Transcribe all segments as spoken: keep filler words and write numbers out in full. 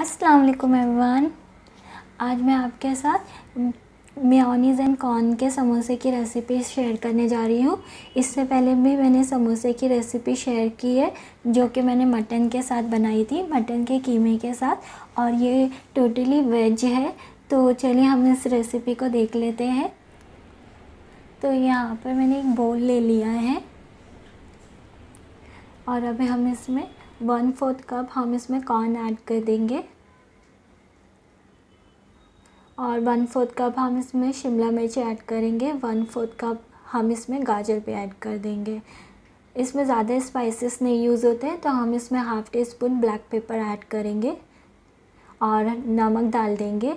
अस्सलाम वालेकुम एवरीवन। आज मैं आपके साथ मेयोनीज़ एंड कॉर्न के समोसे की रेसिपी शेयर करने जा रही हूँ। इससे पहले भी मैंने समोसे की रेसिपी शेयर की है जो कि मैंने मटन के साथ बनाई थी, मटन के कीमे के साथ, और ये टोटली वेज है। तो चलिए हम इस रेसिपी को देख लेते हैं। तो यहाँ पर मैंने एक बोल ले लिया है और अभी हम इसमें वन फोर्थ कप हम इसमें कॉर्न ऐड कर देंगे और वन फोर्थ कप हम इसमें शिमला मिर्च ऐड करेंगे, वन फोर्थ कप हम इसमें गाजर भी ऐड कर देंगे। इसमें ज़्यादा स्पाइसेस नहीं यूज़ होते हैं, तो हम इसमें half teaspoon black pepper add करेंगे और नमक डाल देंगे,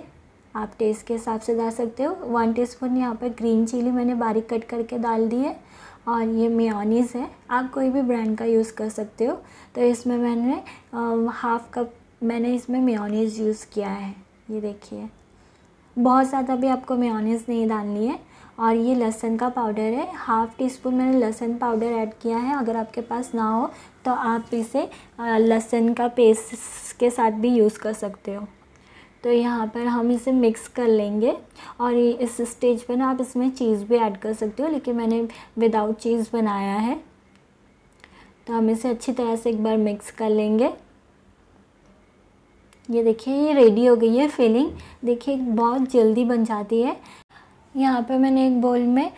आप टेस्ट के हिसाब से डाल सकते हो। वन टी स्पून यहाँ पर ग्रीन चिली मैंने बारीक कट करके डाल दी है और ये मेयोनीज़ है, आप कोई भी ब्रांड का यूज़ कर सकते हो। तो इसमें मैंने हाफ़ कप मैंने इसमें मेयोनीज़ यूज़ किया है, ये देखिए। बहुत ज़्यादा भी आपको मेयोनीज़ नहीं डालनी है। और ये लहसुन का पाउडर है, हाफ़ टी स्पून मैंने लहसुन पाउडर ऐड किया है। अगर आपके पास ना हो तो आप इसे लहसुन का पेस्ट के साथ भी यूज़ कर सकते हो। तो यहाँ पर हम इसे मिक्स कर लेंगे और इस स्टेज पर ना आप इसमें चीज़ भी ऐड कर सकते हो, लेकिन मैंने विदाउट चीज़ बनाया है। तो हम इसे अच्छी तरह से एक बार मिक्स कर लेंगे। ये देखिए, ये रेडी हो गई है फिलिंग। देखिए बहुत जल्दी बन जाती है। यहाँ पर मैंने एक बाउल में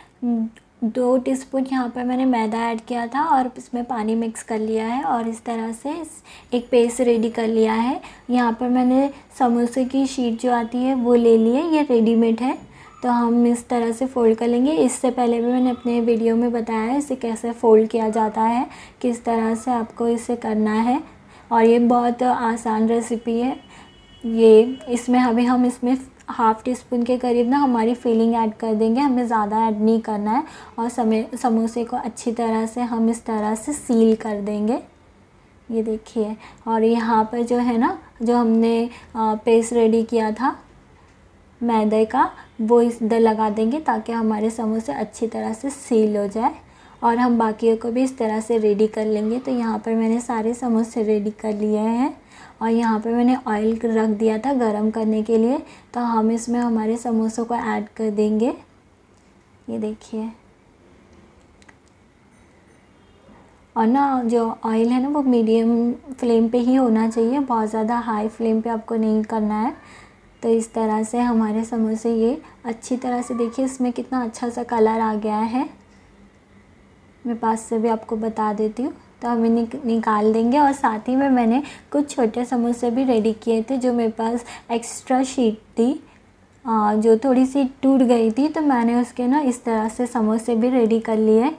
दो टीस्पून यहाँ पर मैंने मैदा ऐड किया था और इसमें पानी मिक्स कर लिया है और इस तरह से एक पेस्ट रेडी कर लिया है। यहाँ पर मैंने समोसे की शीट जो आती है वो ले ली है, ये रेडीमेड है। तो हम इस तरह से फ़ोल्ड कर लेंगे। इससे पहले भी मैंने अपने वीडियो में बताया है इसे कैसे फ़ोल्ड किया जाता है, किस तरह से आपको इसे करना है, और ये बहुत आसान रेसिपी है। ये इसमें अभी हम इसमें हाफ़ टी स्पून के करीब ना हमारी फिलिंग ऐड कर देंगे, हमें ज़्यादा ऐड नहीं करना है। और समय समोसे को अच्छी तरह से हम इस तरह से सील कर देंगे, ये देखिए। और यहाँ पर जो है ना, जो हमने पेस्ट रेडी किया था मैदे का, वो इधर लगा देंगे ताकि हमारे समोसे अच्छी तरह से सील हो जाए। और हम बाकियों को भी इस तरह से रेडी कर लेंगे। तो यहाँ पर मैंने सारे समोसे रेडी कर लिए हैं और यहाँ पर मैंने ऑयल रख दिया था गरम करने के लिए। तो हम इसमें हमारे समोसों को ऐड कर देंगे, ये देखिए। और ना जो ऑयल है ना वो मीडियम फ्लेम पे ही होना चाहिए, बहुत ज़्यादा हाई फ्लेम पे आपको नहीं करना है। तो इस तरह से हमारे समोसे ये अच्छी तरह से, देखिए इसमें कितना अच्छा सा कलर आ गया है, मैं पास से भी आपको बता देती हूँ। तो हमें निक, निकाल देंगे। और साथ ही में मैंने कुछ छोटे समोसे भी रेडी किए थे जो मेरे पास एक्स्ट्रा शीट थी, आ, जो थोड़ी सी टूट गई थी। तो मैंने उसके ना इस तरह से समोसे भी रेडी कर लिए।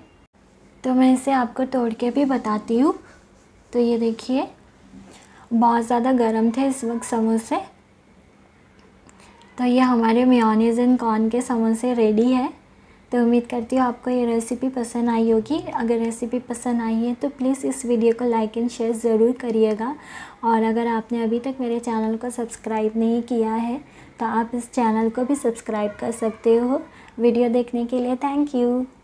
तो मैं इसे आपको तोड़ के भी बताती हूँ। तो ये देखिए, बहुत ज़्यादा गर्म थे इस वक्त समोसे। तो ये हमारे मेयोनीज़ एंड कॉर्न के समोसे रेडी है। तो उम्मीद करती हूँ आपको ये रेसिपी पसंद आई होगी। अगर रेसिपी पसंद आई है तो प्लीज़ इस वीडियो को लाइक एंड शेयर ज़रूर करिएगा। और अगर आपने अभी तक मेरे चैनल को सब्सक्राइब नहीं किया है तो आप इस चैनल को भी सब्सक्राइब कर सकते हो। वीडियो देखने के लिए थैंक यू।